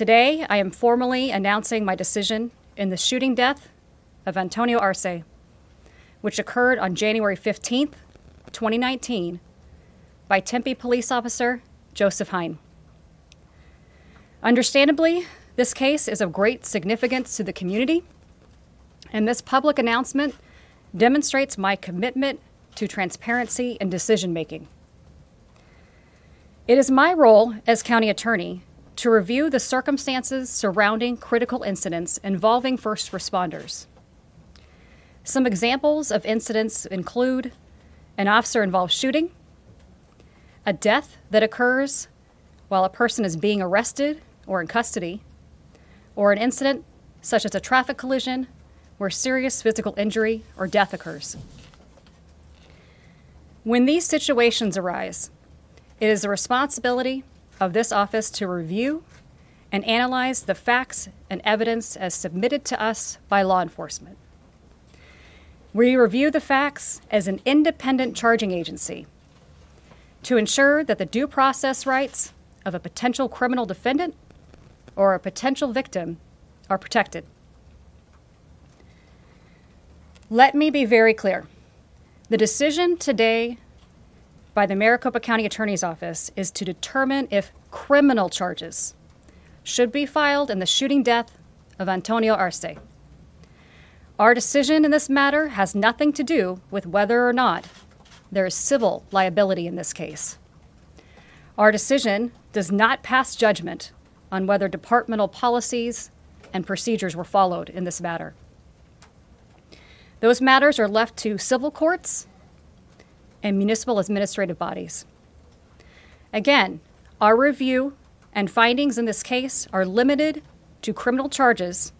Today, I am formally announcing my decision in the shooting death of Antonio Arce, which occurred on January 15th, 2019, by Tempe Police Officer Joseph Hein. Understandably, this case is of great significance to the community, and this public announcement demonstrates my commitment to transparency and decision-making. It is my role as county attorney to review the circumstances surrounding critical incidents involving first responders. Some examples of incidents include an officer-involved shooting, a death that occurs while a person is being arrested or in custody, or an incident such as a traffic collision where serious physical injury or death occurs. When these situations arise, it is the responsibility of this office to review and analyze the facts and evidence as submitted to us by law enforcement. We review the facts as an independent charging agency to ensure that the due process rights of a potential criminal defendant or a potential victim are protected. Let me be very clear. The decision today by the Maricopa County Attorney's Office is to determine if criminal charges should be filed in the shooting death of Antonio Arce. Our decision in this matter has nothing to do with whether or not there is civil liability in this case. Our decision does not pass judgment on whether departmental policies and procedures were followed in this matter. Those matters are left to civil courts and municipal administrative bodies. Again, our review and findings in this case are limited to criminal charges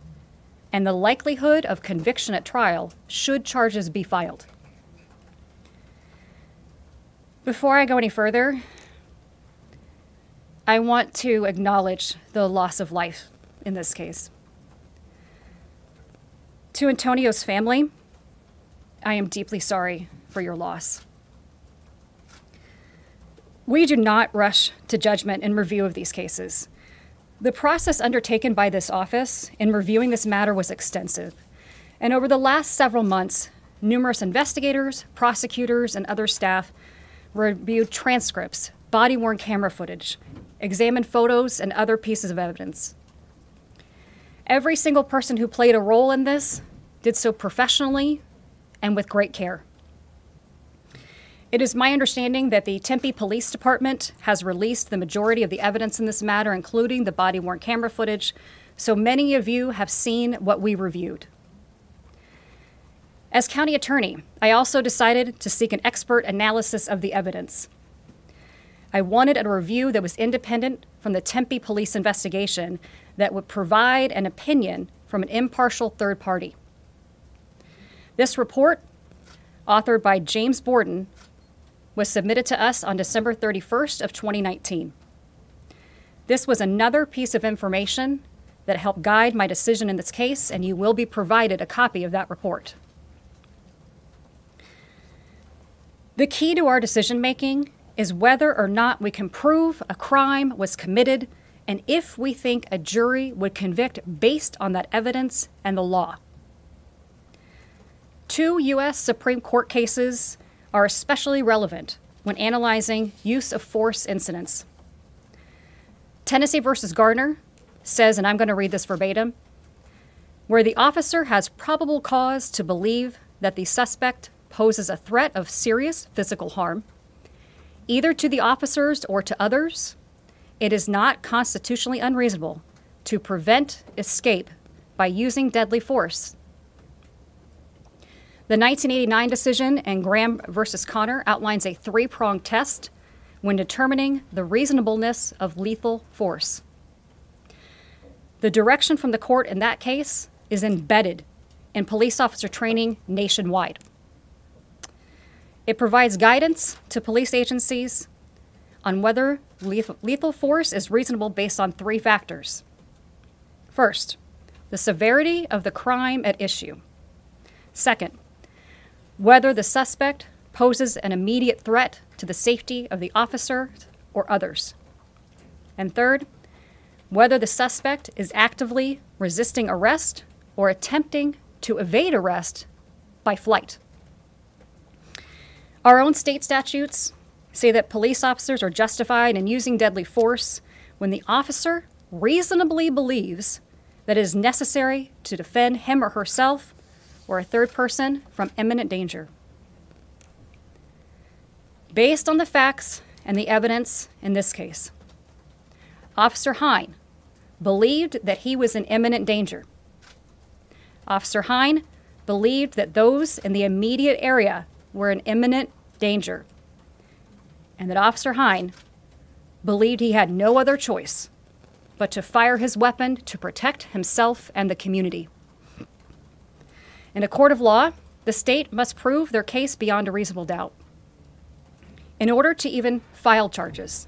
and the likelihood of conviction at trial should charges be filed. Before I go any further, I want to acknowledge the loss of life in this case. To Antonio's family, I am deeply sorry for your loss. We do not rush to judgment in review of these cases. The process undertaken by this office in reviewing this matter was extensive, and over the last several months, numerous investigators, prosecutors, and other staff reviewed transcripts, body-worn camera footage, examined photos, and other pieces of evidence. Every single person who played a role in this did so professionally and with great care. It is my understanding that the Tempe Police Department has released the majority of the evidence in this matter, including the body-worn camera footage, so many of you have seen what we reviewed. As county attorney, I also decided to seek an expert analysis of the evidence. I wanted a review that was independent from the Tempe Police investigation that would provide an opinion from an impartial third party. This report, authored by James Borden, was submitted to us on December 31st of 2019. This was another piece of information that helped guide my decision in this case, and you will be provided a copy of that report. The key to our decision-making is whether or not we can prove a crime was committed and if we think a jury would convict based on that evidence and the law. Two U.S. Supreme Court cases are especially relevant when analyzing use of force incidents. Tennessee versus Gardner says, and I'm going to read this verbatim, where the officer has probable cause to believe that the suspect poses a threat of serious physical harm, either to the officers or to others, it is not constitutionally unreasonable to prevent escape by using deadly force. The 1989 decision in Graham versus Connor outlines a three-pronged test when determining the reasonableness of lethal force. The direction from the court in that case is embedded in police officer training nationwide. It provides guidance to police agencies on whether lethal force is reasonable based on three factors. First, the severity of the crime at issue. Second, whether the suspect poses an immediate threat to the safety of the officer or others. And third, whether the suspect is actively resisting arrest or attempting to evade arrest by flight. Our own state statutes say that police officers are justified in using deadly force when the officer reasonably believes that it is necessary to defend him or herself or a third person from imminent danger. Based on the facts and the evidence in this case, Officer Hein believed that he was in imminent danger. Officer Hein believed that those in the immediate area were in imminent danger, and that Officer Hein believed he had no other choice but to fire his weapon to protect himself and the community. In a court of law, the state must prove their case beyond a reasonable doubt. In order to even file charges,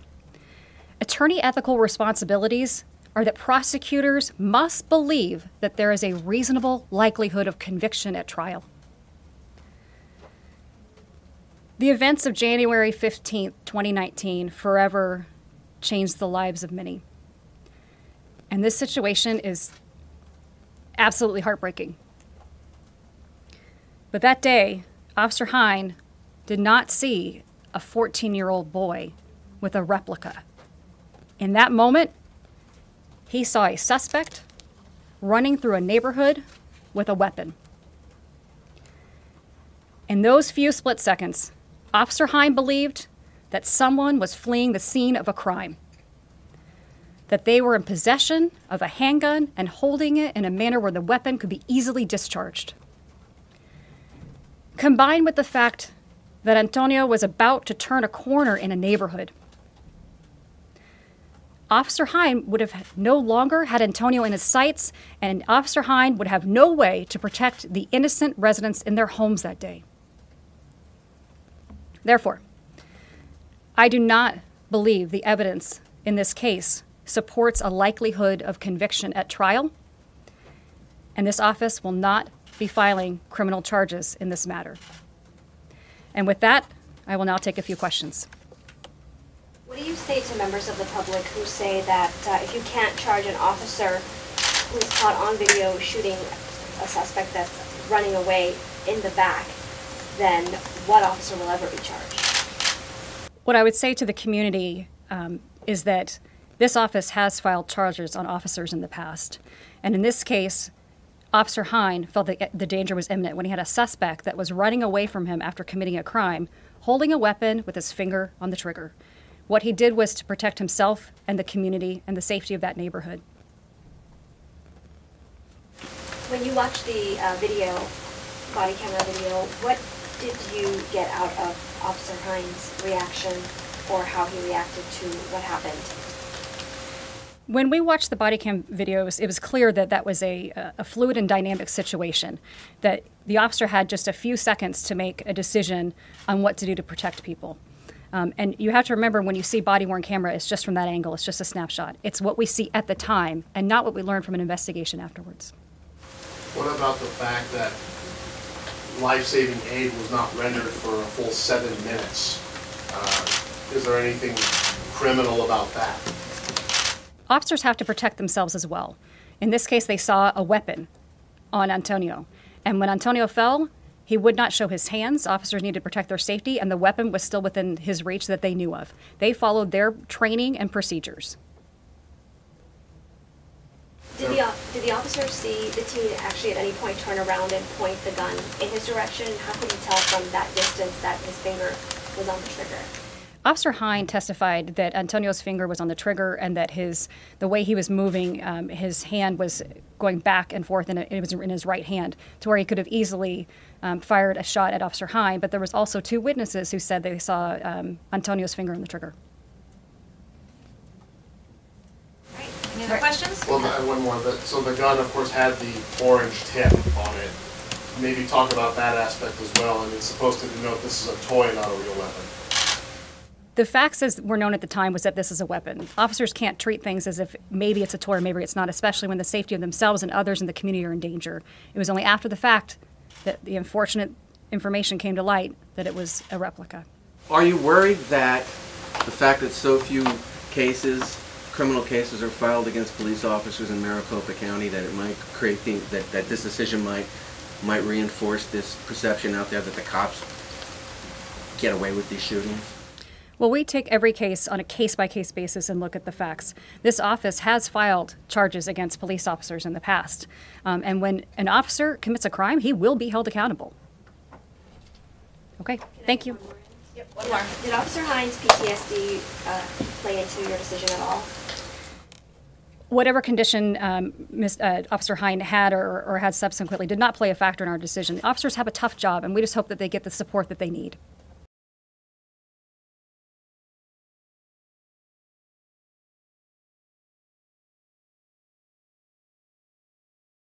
attorney ethical responsibilities are that prosecutors must believe that there is a reasonable likelihood of conviction at trial. The events of January 15, 2019 forever changed the lives of many. And this situation is absolutely heartbreaking. But that day, Officer Hein did not see a 14-year-old boy with a replica. In that moment, he saw a suspect running through a neighborhood with a weapon. In those few split seconds, Officer Hein believed that someone was fleeing the scene of a crime, that they were in possession of a handgun and holding it in a manner where the weapon could be easily discharged. Combined with the fact that Antonio was about to turn a corner in a neighborhood, Officer Hein would have no longer had Antonio in his sights, and Officer Hein would have no way to protect the innocent residents in their homes that day. Therefore, I do not believe the evidence in this case supports a likelihood of conviction at trial, and this office will not be filing criminal charges in this matter. And with that, I will now take a few questions. What do you say to members of the public who say that if you can't charge an officer who's caught on video shooting a suspect that's running away in the back, then what officer will ever be charged? What I would say to the community is that this office has filed charges on officers in the past. And in this case, Officer Hein felt that the danger was imminent when he had a suspect that was running away from him after committing a crime, holding a weapon with his finger on the trigger. What he did was to protect himself and the community and the safety of that neighborhood. When you watched the video, body camera video, what did you get out of Officer Hein's reaction or how he reacted to what happened? When we watched the body cam videos, it was clear that that was a fluid and dynamic situation, that the officer had just a few seconds to make a decision on what to do to protect people. And you have to remember, when you see body-worn camera, it's just from that angle. It's just a snapshot. It's what we see at the time and not what we learn from an investigation afterwards. What about the fact that life-saving aid was not rendered for a full 7 minutes? Is there anything criminal about that? Officers have to protect themselves as well. In this case, they saw a weapon on Antonio. And when Antonio fell, he would not show his hands. Officers needed to protect their safety, and the weapon was still within his reach that they knew of. They followed their training and procedures. Did the officer see the teen actually at any point turn around and point the gun in his direction? How could he tell from that distance that his finger was on the trigger? Officer Hein testified that Antonio's finger was on the trigger and that the way he was moving, his hand was going back and forth, and it was in his right hand, to where he could have easily fired a shot at Officer Hein. But there was also two witnesses who said they saw Antonio's finger on the trigger. All right. Any other questions? Well, one more. So the gun, of course, had the orange tip on it. Maybe talk about that aspect as well. And it's supposed to denote this is a toy, not a real weapon. The facts as were known at the time was that this is a weapon. Officers can't treat things as if maybe it's a toy or maybe it's not, especially when the safety of themselves and others in the community are in danger. It was only after the fact that the unfortunate information came to light that it was a replica. Are you worried that the fact that so few cases criminal cases are filed against police officers in Maricopa County, that it might create the, that this decision might reinforce this perception out there that the cops get away with these shootings? Well, we take every case on a case-by-case basis and look at the facts. This office has filed charges against police officers in the past. And when an officer commits a crime, he will be held accountable. Okay, thank you. Yep, one more. Did Officer Hein's PTSD play into your decision at all? Whatever condition Officer Hein had or had subsequently did not play a factor in our decision. The officers have a tough job, and we just hope that they get the support that they need.